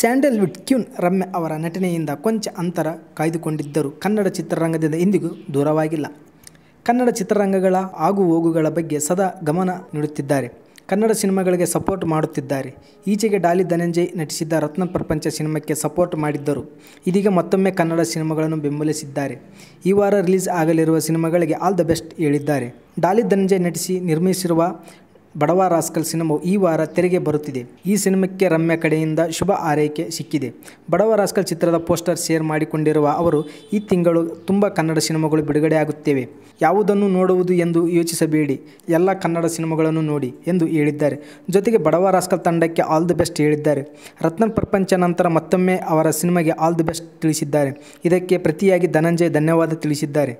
Sandalwood ಕ್ಯೂನ್ ರಮ್ಯ ಅವರ ನಟನೆಯಿಂದ ಕೊಂಚ ಅಂತರ ಕಾಯ್ದುಕೊಂಡಿದ್ದರು. ಕನ್ನಡ ಚಿತ್ರರಂಗದಿಂದ ಇಂದಿಗೂ ದೂರವಾಗಿಲ್ಲ. ಕನ್ನಡ ಚಿತ್ರರಂಗಗಳ ಆಗು ಹೋಗುಗಳ ಬಗ್ಗೆ ಸದಾ ಗಮನ ನೀಡುತ್ತಿದ್ದಾರೆ. ಕನ್ನಡ ಸಿನಿಮಾಗಳಿಗೆ ಸಪೋರ್ಟ್ ಮಾಡುತ್ತಿದ್ದಾರೆ. ಈಚೆಗೆ ಡಾಲಿ ಧನಂಜಯ್ ನಟಿಸಿದ್ದ ರತ್ನ ಪ್ರಪಂಚ ಸಿನಿಮಾಕ್ಕೆ ಸಪೋರ್ಟ್ ಮಾಡಿದ್ದರು. ಇದೀಗ ಮತ್ತೊಮ್ಮೆ ಕನ್ನಡ ಸಿನಿಮಾಗಳನ್ನು ಬೆಂಬಲಿಸಿದ್ದಾರೆ. ಈ ವಾರ ರಿಲೀಸ್ ಆಗಲಿರುವ ಸಿನಿಮಾಗಳಿಗೆ ಆಲ್ ದ ಬೆಸ್ಟ್ ಹೇಳಿದ್ದಾರೆ. ಡಾಲಿ ಧನಂಜಯ್ ನಟಿಸಿ ನಿರ್ಮಿಸಿರುವ ಬಡವ ರಾಸ್ಕಲ್ ಸಿನಿಮಾವು ಈ ವಾರ ತೆರೆಗೆ ಬರುತ್ತಿದೆ. ಈ ಸಿನಿಮಾಕ್ಕೆ ರಮ್ಯ ಕಡೆಯಿಂದ ಶುಭ ಆರೈಕೆ ಸಿಕ್ಕಿದೆ. ಬಡವ ರಾಸ್ಕಲ್ ಚಿತ್ರದ ಪೋಸ್ಟರ್ ಶೇರ್ ಮಾಡಿಕೊಂಡಿರುವ ಅವರು, ಈ ತಿಂಗಳು ತುಂಬ ಕನ್ನಡ ಸಿನಿಮಾಗಳು ಬಿಡುಗಡೆಯಾಗುತ್ತೇವೆ. ಯಾವುದನ್ನು ನೋಡುವುದು ಎಂದು ಯೋಚಿಸಬೇಡಿ, ಎಲ್ಲ ಕನ್ನಡ ಸಿನಿಮಾಗಳನ್ನು ನೋಡಿ ಎಂದು ಹೇಳಿದ್ದಾರೆ. ಜೊತೆಗೆ ಬಡವ ರಾಸ್ಕಲ್ ತಂಡಕ್ಕೆ ಆಲ್ ದಿ ಬೆಸ್ಟ್ ಹೇಳಿದ್ದಾರೆ. ರತ್ನ ಪ್ರಪಂಚ ನಂತರ ಮತ್ತೊಮ್ಮೆ ಅವರ ಸಿನಿಮಾಗೆ ಆಲ್ ದಿ ಬೆಸ್ಟ್ ತಿಳಿಸಿದ್ದಾರೆ. ಇದಕ್ಕೆ ಪ್ರತಿಯಾಗಿ ಧನಂಜಯ್ ಧನ್ಯವಾದ ತಿಳಿಸಿದ್ದಾರೆ.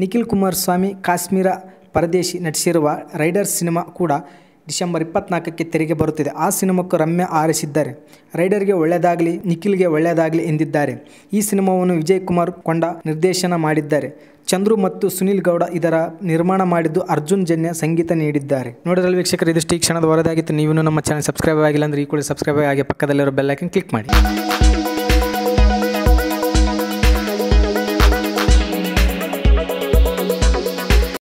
ನಿಖಿಲ್ ಕುಮಾರ್ ಸ್ವಾಮಿ ಕಾಶ್ಮೀರ ಪರದೇಶಿ ನಟಿಸಿರುವ ರೈಡರ್ಸ್ ಸಿನಿಮಾ ಕೂಡ ಡಿಸೆಂಬರ್ 24ಕ್ಕೆ ತೆರೆಗೆ ಬರುತ್ತಿದೆ. ಆ ಸಿನಿಮಾಕ್ಕೂ ರಮ್ಯ ಆರಿಸಿದ್ದಾರೆ. ರೈಡರ್ಗೆ ಒಳ್ಳೆಯದಾಗಲಿ, ನಿಖಿಲ್ಗೆ ಒಳ್ಳೆಯದಾಗಲಿ ಎಂದಿದ್ದಾರೆ. ಈ ಸಿನಿಮಾವನ್ನು ವಿಜಯ್ ಕುಮಾರ್ ಕೊಂಡ ನಿರ್ದೇಶನ ಮಾಡಿದ್ದಾರೆ. ಚಂದ್ರು ಮತ್ತು ಸುನಿಲ್ ಗೌಡ ಇದರ ನಿರ್ಮಾಣ ಮಾಡಿದ್ದು, ಅರ್ಜುನ್ ಜನ್ಯ ಸಂಗೀತ ನೀಡಿದ್ದಾರೆ. ನೋಡಿರಲು ವೀಕ್ಷಕರು, ಇದಿಷ್ಟು ಈ ಕ್ಷಣದ ವರದಿಯಾಗಿತ್ತು. ನೀವು ನಮ್ಮ ಚಾನಲ್ ಸಬ್ಸ್ಕ್ರೈಬ್ ಆಗಿಲ್ಲ ಅಂದರೆ ಈ ಕೂಡ ಸಬ್ಸ್ಕ್ರೈಬ್ ಆಗಿ ಪಕ್ಕದಲ್ಲಿರೋ ಬೆಲ್ ಐಕನ್ ಕ್ಲಿಕ್ ಮಾಡಿ.